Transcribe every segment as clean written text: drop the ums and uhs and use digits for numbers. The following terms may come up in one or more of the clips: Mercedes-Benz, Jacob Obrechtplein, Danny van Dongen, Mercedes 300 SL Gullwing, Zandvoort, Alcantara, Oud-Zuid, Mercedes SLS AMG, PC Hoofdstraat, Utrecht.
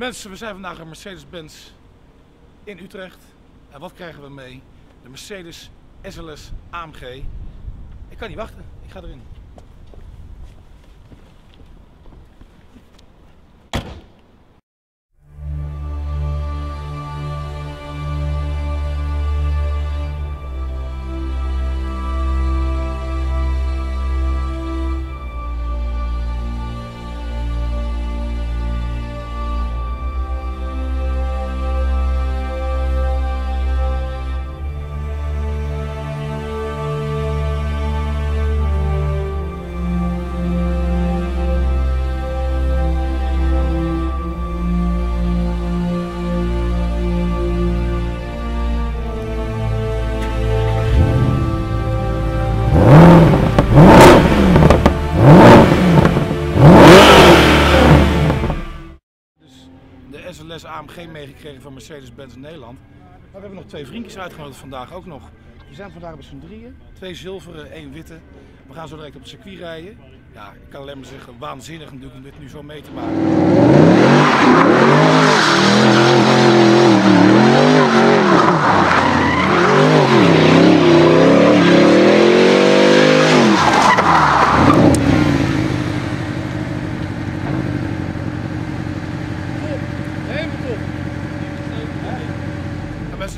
Mensen, we zijn vandaag een Mercedes-Benz in Utrecht. En wat krijgen we mee? De Mercedes SLS AMG. Ik kan niet wachten, ik ga erin. SLS AMG meegekregen van Mercedes-Benz in Nederland. Maar we hebben nog twee vriendjes uitgenodigd vandaag ook nog. We zijn vandaag met z'n drieën. Twee zilveren, één witte. We gaan zo direct op het circuit rijden. Ja, ik kan alleen maar zeggen, waanzinnig natuurlijk om dit nu zo mee te maken.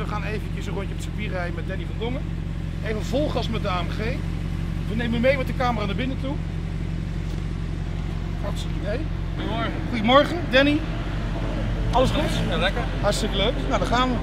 We gaan eventjes een rondje op het circuit rijden met Danny van Dongen. Even volgas met de AMG. We nemen mee met de camera naar binnen toe. Hey. Goedemorgen. Goedemorgen, Danny. Alles goed? Ja, lekker. Hartstikke leuk. Nou, dan gaan we.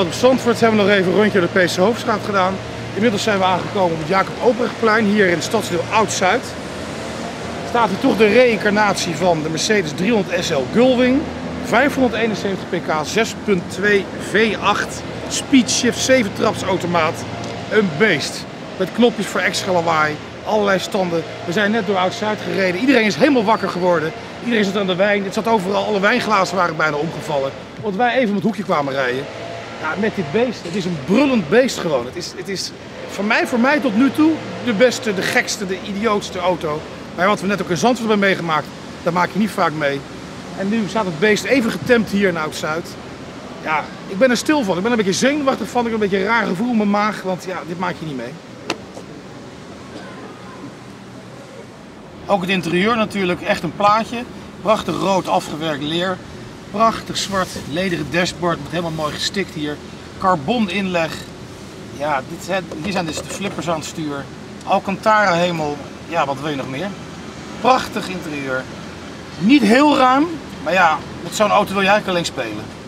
Op Zandvoort hebben we nog even een rondje door de PC Hoofdstraat gedaan. Inmiddels zijn we aangekomen op het Jacob Obrechtplein, hier in het stadsdeel Oud-Zuid. Staat hier toch de reïncarnatie van de Mercedes 300 SL Gullwing. 571 pk, 6.2 V8, speedshift, 7-traps automaat. Een beest. Met knopjes voor extra lawaai, allerlei standen. We zijn net door Oud-Zuid gereden. Iedereen is helemaal wakker geworden. Iedereen zat aan de wijn. Het zat overal, alle wijnglazen waren bijna omgevallen. Want wij even om het hoekje kwamen rijden. Ja, met dit beest, het is een brullend beest gewoon. Het is voor mij tot nu toe de beste, de gekste, de idiootste auto. Maar wat we net ook in Zandvoort hebben meegemaakt, daar maak je niet vaak mee. En nu staat het beest even getemd hier in Oud-Zuid. Ja, ik ben er stil van. Ik ben een beetje zenuwachtig van. Ik heb een beetje een raar gevoel in mijn maag, want ja, dit maak je niet mee. Ook het interieur natuurlijk, echt een plaatje. Prachtig rood afgewerkt leer. Prachtig zwart, lederen dashboard, met helemaal mooi gestikt hier. Carbon inleg. Ja, hier zijn dus de flippers aan het stuur. Alcantara hemel, ja, wat wil je nog meer? Prachtig interieur. Niet heel ruim, maar ja, met zo'n auto wil je eigenlijk alleen spelen.